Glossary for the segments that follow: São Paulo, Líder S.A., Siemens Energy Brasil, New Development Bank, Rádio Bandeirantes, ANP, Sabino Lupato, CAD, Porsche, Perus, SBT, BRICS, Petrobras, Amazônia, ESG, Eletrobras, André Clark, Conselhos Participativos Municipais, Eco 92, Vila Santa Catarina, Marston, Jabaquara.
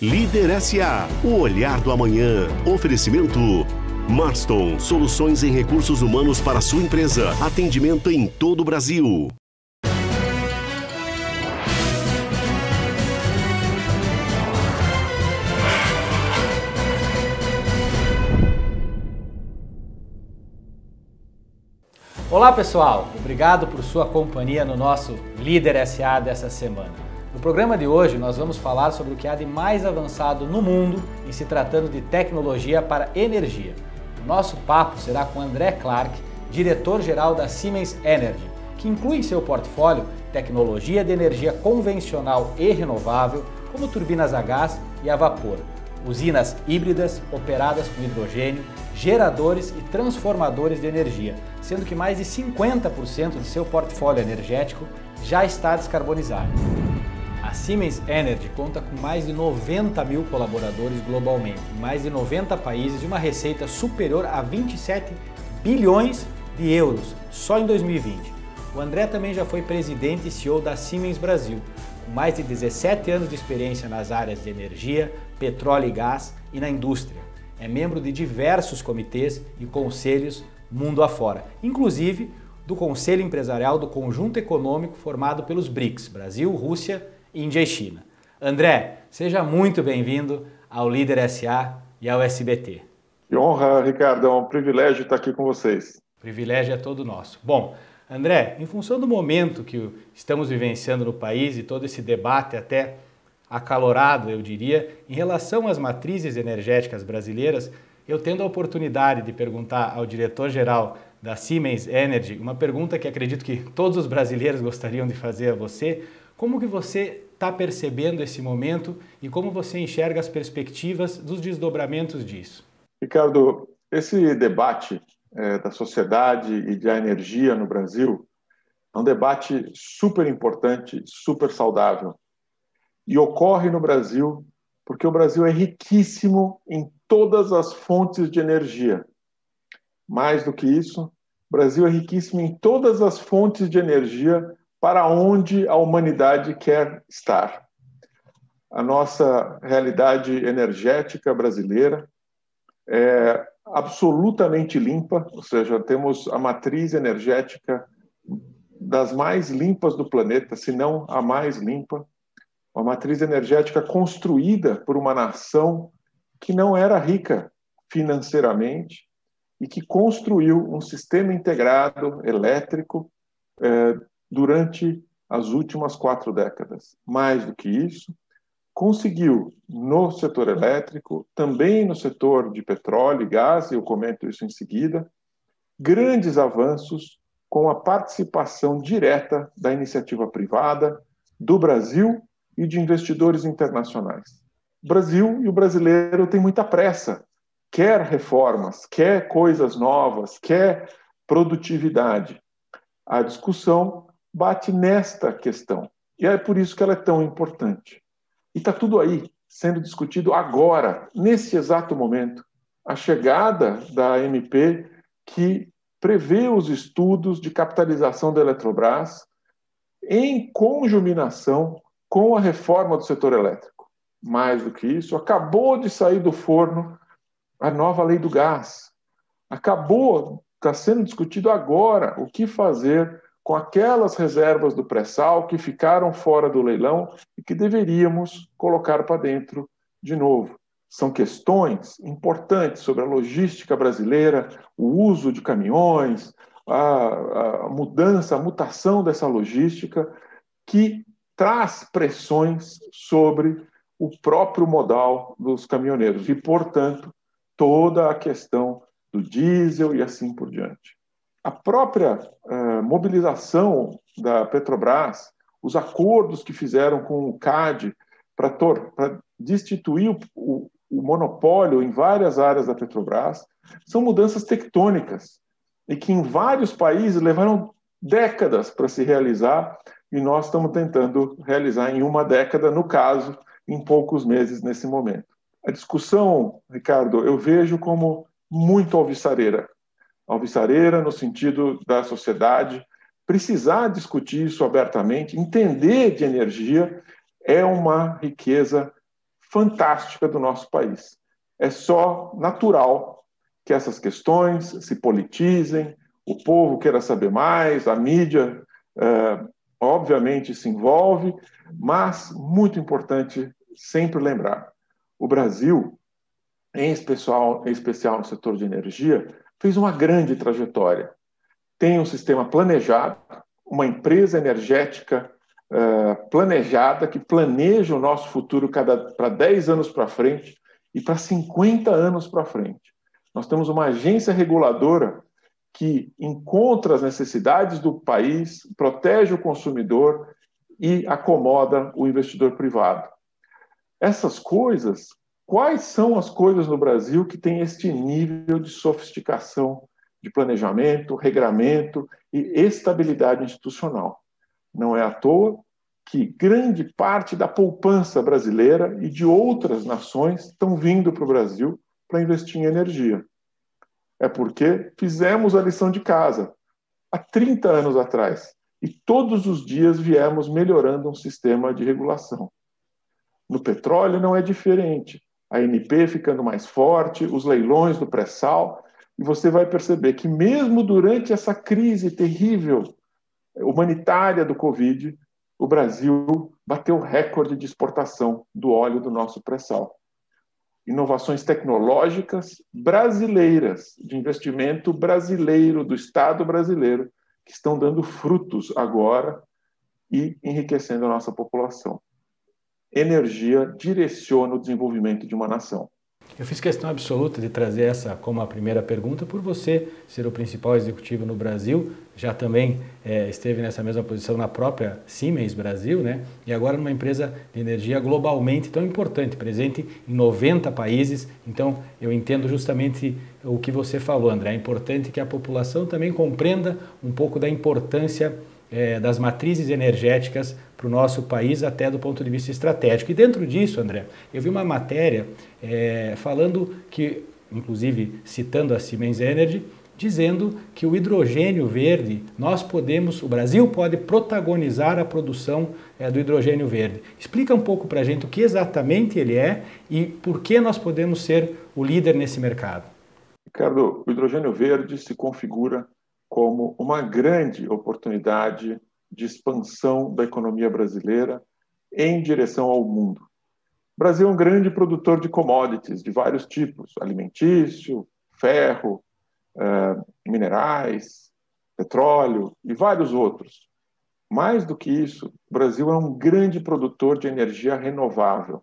Líder S.A., o olhar do amanhã. Oferecimento Marston, soluções em recursos humanos para sua empresa. Atendimento em todo o Brasil. Olá pessoal, obrigado por sua companhia no nosso Líder S.A. dessa semana. No programa de hoje, nós vamos falar sobre o que há de mais avançado no mundo em se tratando de tecnologia para energia. O nosso papo será com André Clark, diretor-geral da Siemens Energy, que inclui em seu portfólio tecnologia de energia convencional e renovável, como turbinas a gás e a vapor, usinas híbridas operadas com hidrogênio, geradores e transformadores de energia, sendo que mais de 50% de seu portfólio energético já está descarbonizado. A Siemens Energy conta com mais de 90 mil colaboradores globalmente, em mais de 90 países e uma receita superior a 27 bilhões de euros só em 2020. O André também já foi presidente e CEO da Siemens Brasil, com mais de 17 anos de experiência nas áreas de energia, petróleo e gás e na indústria. É membro de diversos comitês e conselhos mundo afora, inclusive do Conselho Empresarial do Conjunto Econômico formado pelos BRICS, Brasil, Rússia, Índia e China. André, seja muito bem-vindo ao Líder S.A. e ao SBT. Que honra, Ricardo. É um privilégio estar aqui com vocês. O privilégio é todo nosso. Bom, André, em função do momento que estamos vivenciando no país e todo esse debate até acalorado, eu diria, em relação às matrizes energéticas brasileiras, eu tendo a oportunidade de perguntar ao diretor-geral da Siemens Energy uma pergunta que acredito que todos os brasileiros gostariam de fazer a você. Como que você está percebendo esse momento e como você enxerga as perspectivas dos desdobramentos disso? Ricardo, esse debate da sociedade e da energia no Brasil é um debate super importante, super saudável. E ocorre no Brasil porque o Brasil é riquíssimo em todas as fontes de energia. Mais do que isso, o Brasil é riquíssimo em todas as fontes de energia para onde a humanidade quer estar. A nossa realidade energética brasileira é absolutamente limpa, ou seja, temos a matriz energética das mais limpas do planeta, se não a mais limpa, uma matriz energética construída por uma nação que não era rica financeiramente e que construiu um sistema integrado elétrico durante as últimas 4 décadas. Mais do que isso, conseguiu no setor elétrico, também no setor de petróleo e gás, e eu comento isso em seguida, grandes avanços com a participação direta da iniciativa privada, do Brasil e de investidores internacionais. O Brasil e o brasileiro têm muita pressa, quer reformas, quer coisas novas, quer produtividade. A discussão bate nesta questão. E é por isso que ela é tão importante. E está tudo aí, sendo discutido agora, nesse exato momento. A chegada da MP, que prevê os estudos de capitalização da Eletrobras em conjuminação com a reforma do setor elétrico. Mais do que isso, acabou de sair do forno a nova lei do gás. Está sendo discutido agora o que fazer com aquelas reservas do pré-sal que ficaram fora do leilão e que deveríamos colocar para dentro de novo. São questões importantes sobre a logística brasileira, o uso de caminhões, a mudança, a mutação dessa logística, que traz pressões sobre o próprio modal dos caminhoneiros e, portanto, toda a questão do diesel e assim por diante. A própria mobilização da Petrobras, os acordos que fizeram com o CAD para destituir o monopólio em várias áreas da Petrobras, são mudanças tectônicas e que em vários países levaram décadas para se realizar e nós estamos tentando realizar em 1 década, no caso, em poucos meses nesse momento. A discussão, Ricardo, eu vejo como muito alvissareira. Alvissareira no sentido da sociedade precisar discutir isso abertamente, entender de energia é uma riqueza fantástica do nosso país. É só natural que essas questões se politizem, o povo queira saber mais, a mídia obviamente se envolve, mas muito importante sempre lembrar, o Brasil, em especial no setor de energia, fez uma grande trajetória. Tem um sistema planejado, uma empresa energética planejada, que planeja o nosso futuro para 10 anos para frente e para 50 anos para frente. Nós temos uma agência reguladora que encontra as necessidades do país, protege o consumidor e acomoda o investidor privado. Essas coisas, quais são as coisas no Brasil que têm este nível de sofisticação de planejamento, regramento e estabilidade institucional? Não é à toa que grande parte da poupança brasileira e de outras nações estão vindo para o Brasil para investir em energia. É porque fizemos a lição de casa há 30 anos atrás e todos os dias viemos melhorando um sistema de regulação. No petróleo não é diferente. A ANP ficando mais forte, os leilões do pré-sal, e você vai perceber que mesmo durante essa crise terrível humanitária do Covid, o Brasil bateu recorde de exportação do óleo do nosso pré-sal. Inovações tecnológicas brasileiras, de investimento brasileiro, do Estado brasileiro, que estão dando frutos agora e enriquecendo a nossa população. Energia direciona o desenvolvimento de uma nação. Eu fiz questão absoluta de trazer essa como a primeira pergunta por você ser o principal executivo no Brasil, já também esteve nessa mesma posição na própria Siemens Brasil, né? E agora numa empresa de energia globalmente tão importante, presente em 90 países. Então, eu entendo justamente o que você falou, André. É importante que a população também compreenda um pouco da importância das matrizes energéticas para o nosso país, até do ponto de vista estratégico. E dentro disso, André, eu vi uma matéria falando que, inclusive citando a Siemens Energy, dizendo que o hidrogênio verde, o Brasil pode protagonizar a produção do hidrogênio verde. Explica um pouco para a gente o que exatamente ele é e por que nós podemos ser o líder nesse mercado. Ricardo, o hidrogênio verde se configura como uma grande oportunidade de expansão da economia brasileira em direção ao mundo. O Brasil é um grande produtor de commodities de vários tipos, alimentício, ferro, minerais, petróleo e vários outros. Mais do que isso, o Brasil é um grande produtor de energia renovável,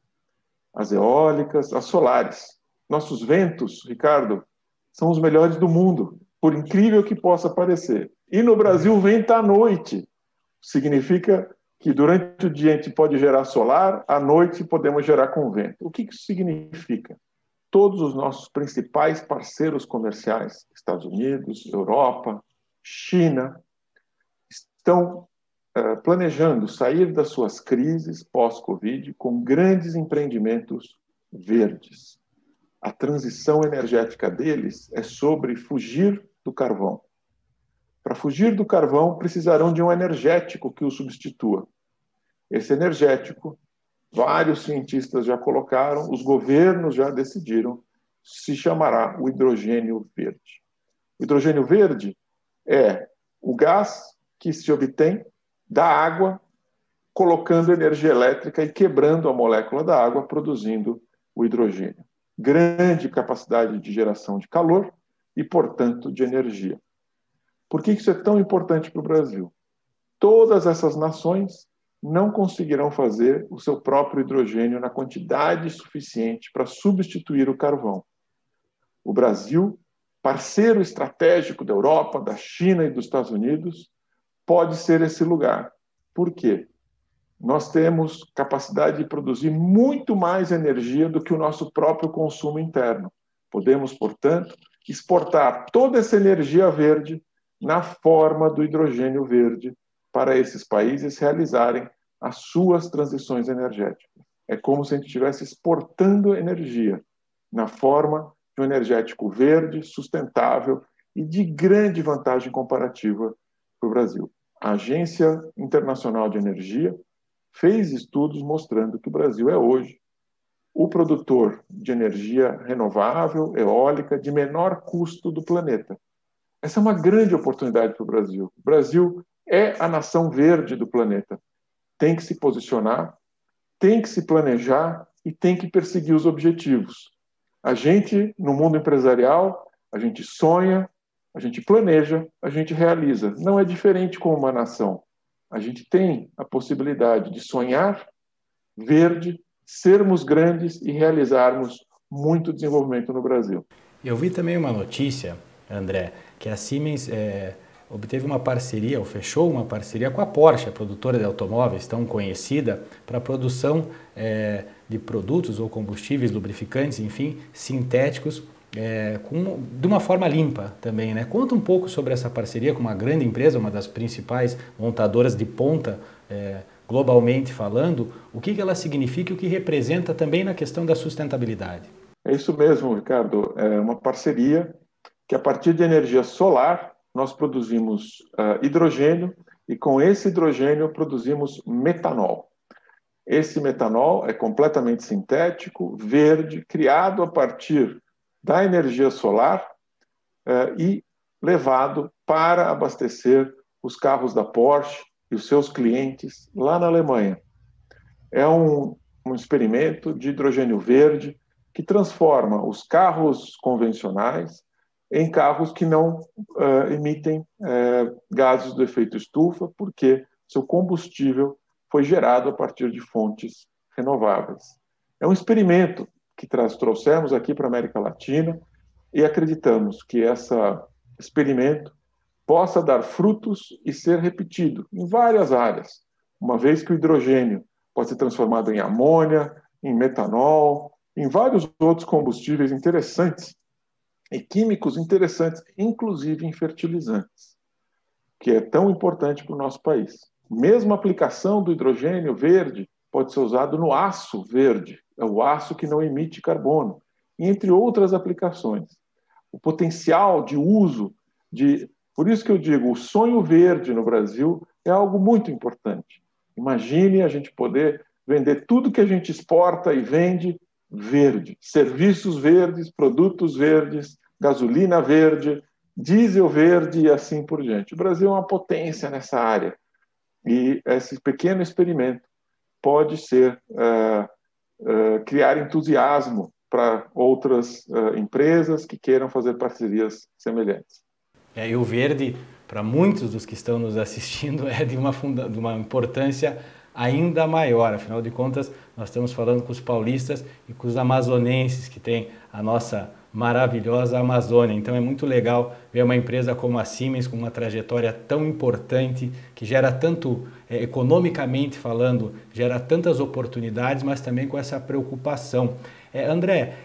as eólicas, as solares. Nossos ventos, Ricardo, são os melhores do mundo, por incrível que possa parecer. E no Brasil venta à noite. Significa que durante o dia a gente pode gerar solar, à noite podemos gerar com vento. O que isso significa? Todos os nossos principais parceiros comerciais, Estados Unidos, Europa, China, estão planejando sair das suas crises pós-Covid com grandes empreendimentos verdes. A transição energética deles é sobre fugir do carvão. Para fugir do carvão, precisarão de um energético que o substitua. Esse energético, vários cientistas já colocaram, os governos já decidiram, se chamará o hidrogênio verde. O hidrogênio verde é o gás que se obtém da água, colocando energia elétrica e quebrando a molécula da água, produzindo o hidrogênio. Grande capacidade de geração de calor e, portanto, de energia. Por que isso é tão importante para o Brasil? Todas essas nações não conseguirão fazer o seu próprio hidrogênio na quantidade suficiente para substituir o carvão. O Brasil, parceiro estratégico da Europa, da China e dos Estados Unidos, pode ser esse lugar. Por quê? Nós temos capacidade de produzir muito mais energia do que o nosso próprio consumo interno. Podemos, portanto, exportar toda essa energia verde na forma do hidrogênio verde para esses países realizarem as suas transições energéticas. É como se a gente estivesse exportando energia na forma de um energético verde, sustentável e de grande vantagem comparativa para o Brasil. A Agência Internacional de Energia fez estudos mostrando que o Brasil é hoje o produtor de energia renovável, eólica, de menor custo do planeta. Essa é uma grande oportunidade para o Brasil. O Brasil é a nação verde do planeta. Tem que se posicionar, tem que se planejar e tem que perseguir os objetivos. A gente, no mundo empresarial, a gente sonha, a gente planeja, a gente realiza. Não é diferente com uma nação. A gente tem a possibilidade de sonhar verde, sermos grandes e realizarmos muito desenvolvimento no Brasil. Eu vi também uma notícia, André, que a Siemens obteve uma parceria, ou fechou uma parceria com a Porsche, a produtora de automóveis tão conhecida, para a produção de produtos ou combustíveis, lubrificantes, enfim, sintéticos, de uma forma limpa também, né? Conta um pouco sobre essa parceria com uma grande empresa, uma das principais montadoras de ponta globalmente falando, o que ela significa e o que representa também na questão da sustentabilidade. É isso mesmo, Ricardo. É uma parceria que, a partir de energia solar, nós produzimos hidrogênio e, com esse hidrogênio, produzimos metanol. Esse metanol é completamente sintético, verde, criado a partir da energia solar e levado para abastecer os carros da Porsche e os seus clientes lá na Alemanha. É um experimento de hidrogênio verde que transforma os carros convencionais em carros que não emitem gases do efeito estufa, porque seu combustível foi gerado a partir de fontes renováveis. É um experimento que trouxemos aqui para a América Latina e acreditamos que esse experimento possa dar frutos e ser repetido em várias áreas, uma vez que o hidrogênio pode ser transformado em amônia, em metanol, em vários outros combustíveis interessantes e químicos interessantes, inclusive em fertilizantes, que é tão importante para o nosso país. Mesmo a aplicação do hidrogênio verde pode ser usado no aço verde, é o aço que não emite carbono, entre outras aplicações. O potencial de uso de... Por isso que eu digo, o sonho verde no Brasil é algo muito importante. Imagine a gente poder vender tudo que a gente exporta e vende verde. Serviços verdes, produtos verdes, gasolina verde, diesel verde e assim por diante. O Brasil é uma potência nessa área. E esse pequeno experimento pode ser criar entusiasmo para outras empresas que queiram fazer parcerias semelhantes. E o verde, para muitos dos que estão nos assistindo, é de uma importância ainda maior. Afinal de contas, nós estamos falando com os paulistas e com os amazonenses, que tem a nossa maravilhosa Amazônia. Então é muito legal ver uma empresa como a Siemens, com uma trajetória tão importante, que gera tanto, economicamente falando, gera tantas oportunidades, mas também com essa preocupação. André,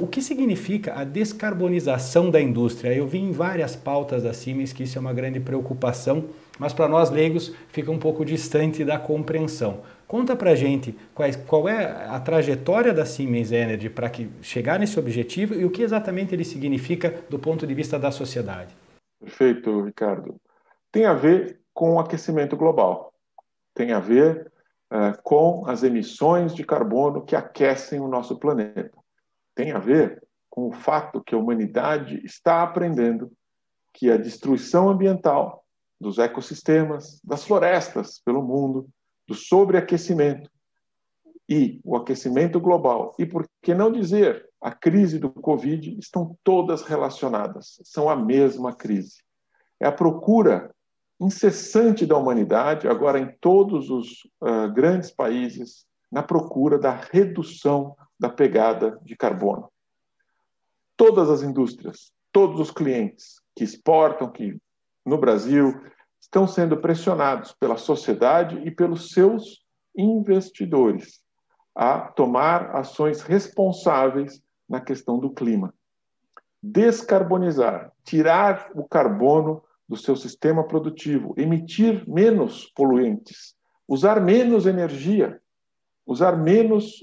o que significa a descarbonização da indústria? Eu vi em várias pautas da Siemens que isso é uma grande preocupação, mas para nós leigos fica um pouco distante da compreensão. Conta para a gente qual é a trajetória da Siemens Energy para chegar nesse objetivo e o que exatamente ele significa do ponto de vista da sociedade. Perfeito, Ricardo. Tem a ver com o aquecimento global, tem a ver com as emissões de carbono que aquecem o nosso planeta. Tem a ver com o fato que a humanidade está aprendendo que a destruição ambiental dos ecossistemas, das florestas pelo mundo, do sobreaquecimento e o aquecimento global, e por que não dizer a crise do Covid, estão todas relacionadas, são a mesma crise. É a procura incessante da humanidade, agora em todos os grandes países, na procura da redução da pegada de carbono. Todas as indústrias, todos os clientes que exportam que no Brasil estão sendo pressionados pela sociedade e pelos seus investidores a tomar ações responsáveis na questão do clima. Descarbonizar, tirar o carbono do seu sistema produtivo, emitir menos poluentes, usar menos energia, usar menos,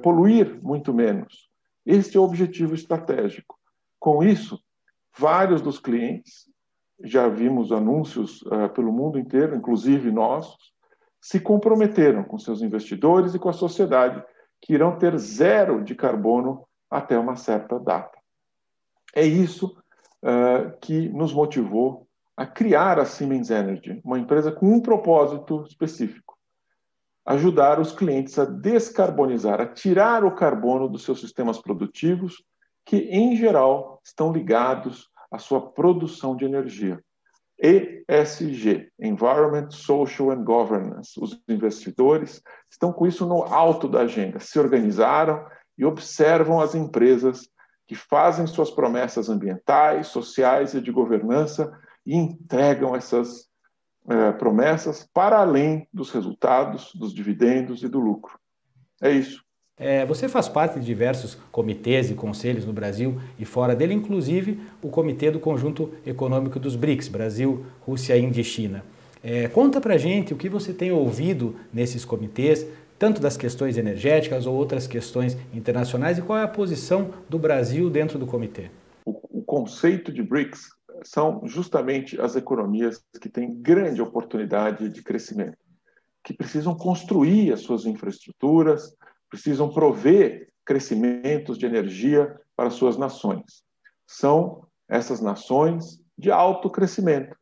poluir muito menos. Este é o objetivo estratégico. Com isso, vários dos clientes, já vimos anúncios pelo mundo inteiro, inclusive nossos, se comprometeram com seus investidores e com a sociedade que irão ter zero de carbono até uma certa data. É isso que nos motivou a criar a Siemens Energy, uma empresa com um propósito específico: ajudar os clientes a descarbonizar, a tirar o carbono dos seus sistemas produtivos, que em geral estão ligados à sua produção de energia. ESG, Environment, Social and Governance. Os investidores estão com isso no alto da agenda, se organizaram e observam as empresas que fazem suas promessas ambientais, sociais e de governança e entregam essas promessas para além dos resultados, dos dividendos e do lucro. É isso. Você faz parte de diversos comitês e conselhos no Brasil e fora dele, inclusive o Comitê do Conjunto Econômico dos BRICS, Brasil, Rússia, Índia e China. Conta pra gente o que você tem ouvido nesses comitês, tanto das questões energéticas ou outras questões internacionais, e qual é a posição do Brasil dentro do comitê. O conceito de BRICS são justamente as economias que têm grande oportunidade de crescimento, que precisam construir as suas infraestruturas, precisam prover crescimentos de energia para suas nações. São essas nações de alto crescimento,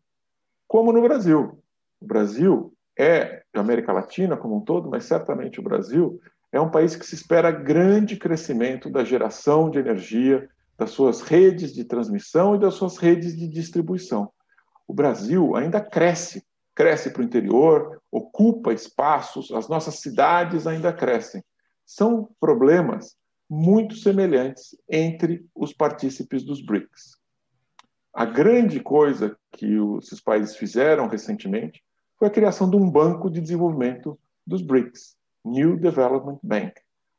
como no Brasil. O Brasil é, a América Latina como um todo, mas certamente o Brasil é um país que se espera grande crescimento da geração de energia, das suas redes de transmissão e das suas redes de distribuição. O Brasil ainda cresce para o interior, ocupa espaços, as nossas cidades ainda crescem. São problemas muito semelhantes entre os partícipes dos BRICS. A grande coisa que esses países fizeram recentemente foi a criação de um banco de desenvolvimento dos BRICS, New Development Bank,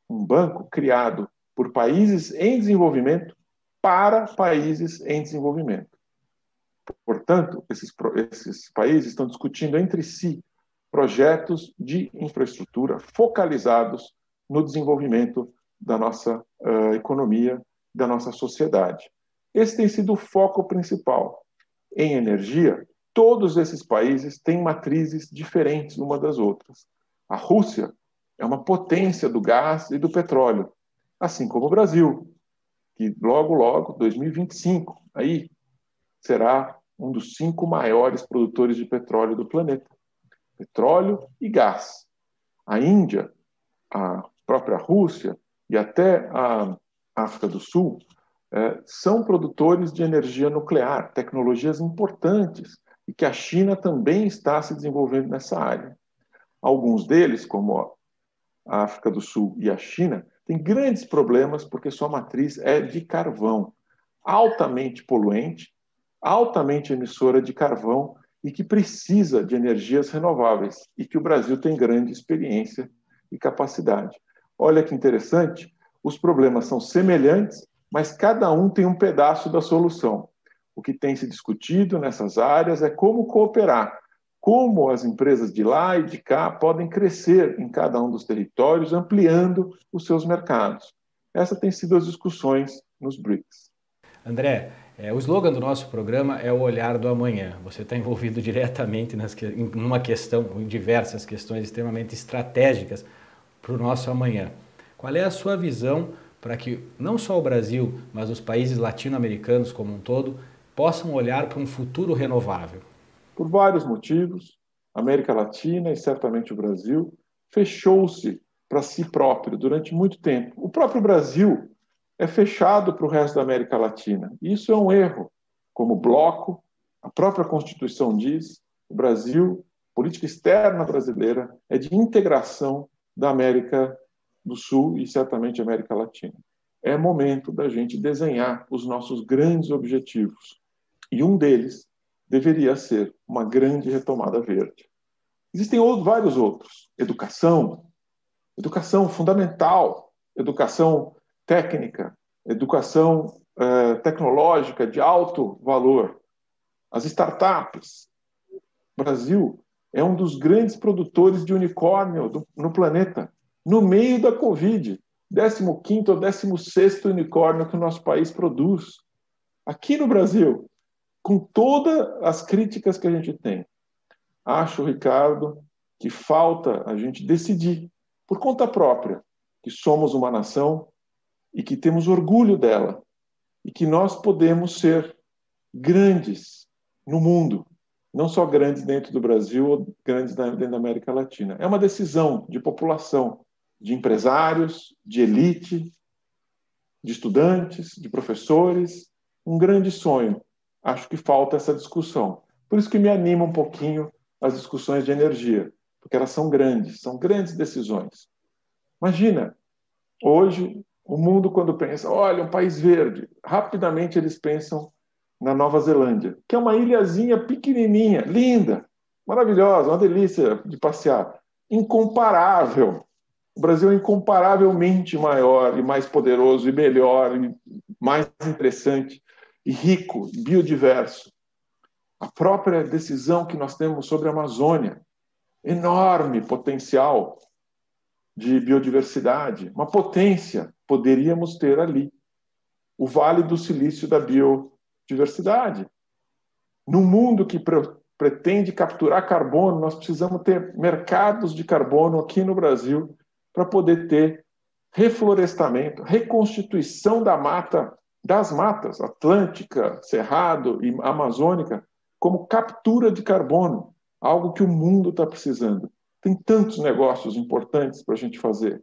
um banco criado por países em desenvolvimento para países em desenvolvimento. Portanto, esses países estão discutindo entre si projetos de infraestrutura focalizados no desenvolvimento da nossa economia, da nossa sociedade. Esse tem sido o foco principal. Em energia, todos esses países têm matrizes diferentes uma das outras. A Rússia é uma potência do gás e do petróleo, assim como o Brasil, que logo, 2025, aí, será um dos 5 maiores produtores de petróleo do planeta. Petróleo e gás. A Índia, a própria Rússia e até a África do Sul são produtores de energia nuclear, tecnologias importantes, e que a China também está se desenvolvendo nessa área. Alguns deles, como a África do Sul e a China, têm grandes problemas porque sua matriz é de carvão, altamente poluente, altamente emissora de carvão e que precisa de energias renováveis, e que o Brasil tem grande experiência e capacidade. Olha que interessante, os problemas são semelhantes, mas cada um tem um pedaço da solução. O que tem se discutido nessas áreas é como cooperar, como as empresas de lá e de cá podem crescer em cada um dos territórios, ampliando os seus mercados. Essas têm sido as discussões nos BRICS. André, o slogan do nosso programa é o olhar do amanhã. Você está envolvido diretamente em diversas questões extremamente estratégicas para o nosso amanhã. Qual é a sua visão para que não só o Brasil, mas os países latino-americanos como um todo possam olhar para um futuro renovável? Por vários motivos, a América Latina e certamente o Brasil fechou-se para si próprio durante muito tempo. O próprio Brasil é fechado para o resto da América Latina. Isso é um erro. Como bloco, a própria Constituição diz, o Brasil, a política externa brasileira é de integração da América do Sul e certamente América Latina. É momento da gente desenhar os nossos grandes objetivos, e um deles deveria ser uma grande retomada verde. Existem vários outros: educação fundamental, educação técnica, educação tecnológica de alto valor, as startups. O Brasil é um dos grandes produtores de unicórnio no planeta. No meio da Covid, 15º ou 16º unicórnio que o nosso país produz. Aqui no Brasil, com todas as críticas que a gente tem, acho, Ricardo, que falta a gente decidir, por conta própria, que somos uma nação e que temos orgulho dela e que nós podemos ser grandes no mundo, não só grandes dentro do Brasil ou grandes dentro da América Latina. É uma decisão de população, de empresários, de elite, de estudantes, de professores, um grande sonho. Acho que falta essa discussão. Por isso que me anima um pouquinho as discussões de energia, porque elas são grandes decisões. Imagina, hoje, o mundo quando pensa, olha, um país verde, rapidamente eles pensam na Nova Zelândia, que é uma ilhazinha pequenininha, linda, maravilhosa, uma delícia de passear, incomparável. O Brasil é incomparavelmente maior e mais poderoso e melhor e mais interessante e rico, biodiverso. A própria decisão que nós temos sobre a Amazônia, enorme potencial de biodiversidade, uma potência, poderíamos ter ali. O Vale do Silício da biodiversidade. Num mundo que pretende capturar carbono, nós precisamos ter mercados de carbono aqui no Brasil para poder ter reflorestamento, reconstituição da mata, das matas, Atlântica, Cerrado e Amazônica, como captura de carbono, algo que o mundo está precisando. Tem tantos negócios importantes para a gente fazer.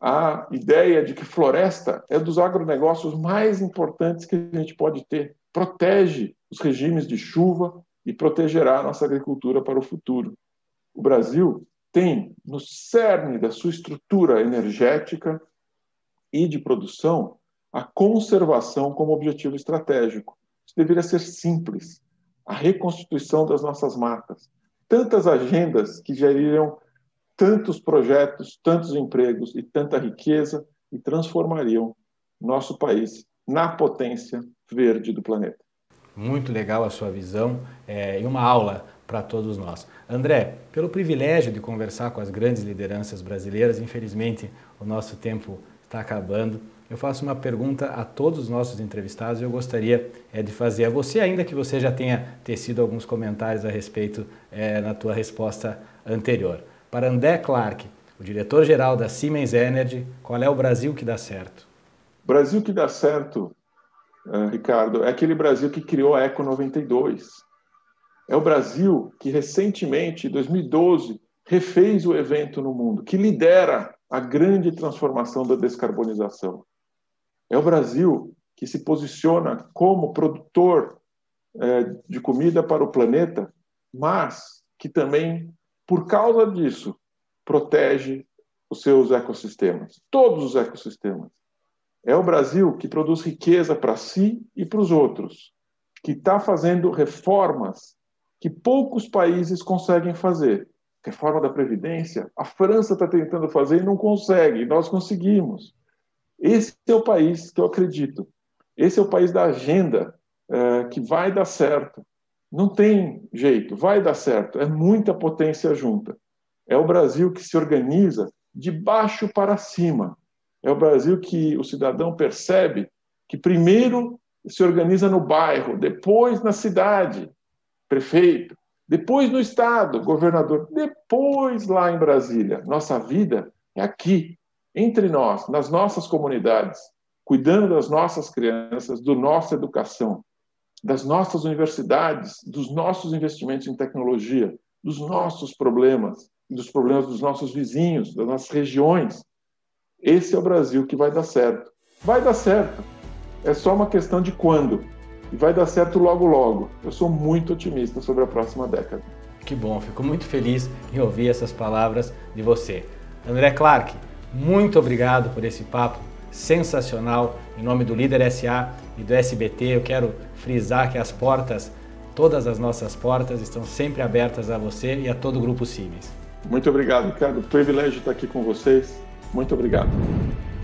A ideia de que floresta é dos agronegócios mais importantes que a gente pode ter. Protege os regimes de chuva e protegerá a nossa agricultura para o futuro. O Brasil tem no cerne da sua estrutura energética e de produção a conservação como objetivo estratégico. Isso deveria ser simples. A reconstituição das nossas matas. Tantas agendas que geririam tantos projetos, tantos empregos e tanta riqueza e transformariam nosso país na potência verde do planeta. Muito legal a sua visão e uma aula para todos nós. André, pelo privilégio de conversar com as grandes lideranças brasileiras, infelizmente o nosso tempo está acabando, eu faço uma pergunta a todos os nossos entrevistados e eu gostaria de fazer a você, ainda que você já tenha tecido alguns comentários a respeito na tua resposta anterior. Para André Clark, o diretor-geral da Siemens Energy, qual é o Brasil que dá certo? O Brasil que dá certo, Ricardo, é aquele Brasil que criou a Eco 92. É o Brasil que recentemente, em 2012, refez o evento no mundo, que lidera a grande transformação da descarbonização. É o Brasil que se posiciona como produtor de comida para o planeta, mas que também, por causa disso, protege os seus ecossistemas, todos os ecossistemas. É o Brasil que produz riqueza para si e para os outros, que está fazendo reformas que poucos países conseguem fazer. Reforma da Previdência, a França está tentando fazer e não consegue, nós conseguimos. Esse é o país que eu acredito. Esse é o país da agenda que vai dar certo. Não tem jeito, vai dar certo. É muita potência junta. É o Brasil que se organiza de baixo para cima. É o Brasil que o cidadão percebe que primeiro se organiza no bairro, depois na cidade, prefeito, depois no estado, governador, depois lá em Brasília. Nossa vida é aqui, entre nós, nas nossas comunidades, cuidando das nossas crianças, da nossa educação, das nossas universidades, dos nossos investimentos em tecnologia, dos nossos problemas, dos problemas dos nossos vizinhos, das nossas regiões. Esse é o Brasil que vai dar certo. Vai dar certo. É só uma questão de quando. E vai dar certo logo, logo. Eu sou muito otimista sobre a próxima década. Que bom, fico muito feliz em ouvir essas palavras de você. André Clark, muito obrigado por esse papo sensacional. Em nome do Líder S.A. e do SBT, eu quero frisar que as portas, todas as nossas portas, estão sempre abertas a você e a todo o Grupo Siemens. Muito obrigado, Ricardo. Privilégio estar aqui com vocês. Muito obrigado.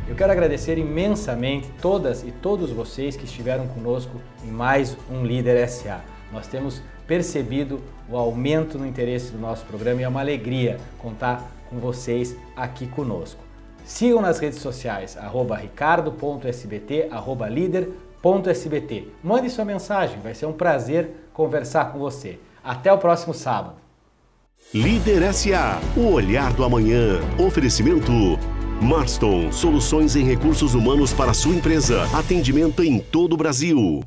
Eu quero agradecer imensamente todas e todos vocês que estiveram conosco em mais um Líder S.A. Nós temos percebido o aumento no interesse do nosso programa e é uma alegria contar com vocês aqui conosco. Sigam nas redes sociais, @ricardo.sbt, @lider.sbt. Mande sua mensagem, vai ser um prazer conversar com você. Até o próximo sábado. Líder S.A., o olhar do amanhã. Oferecimento Marston, soluções em recursos humanos para sua empresa. Atendimento em todo o Brasil.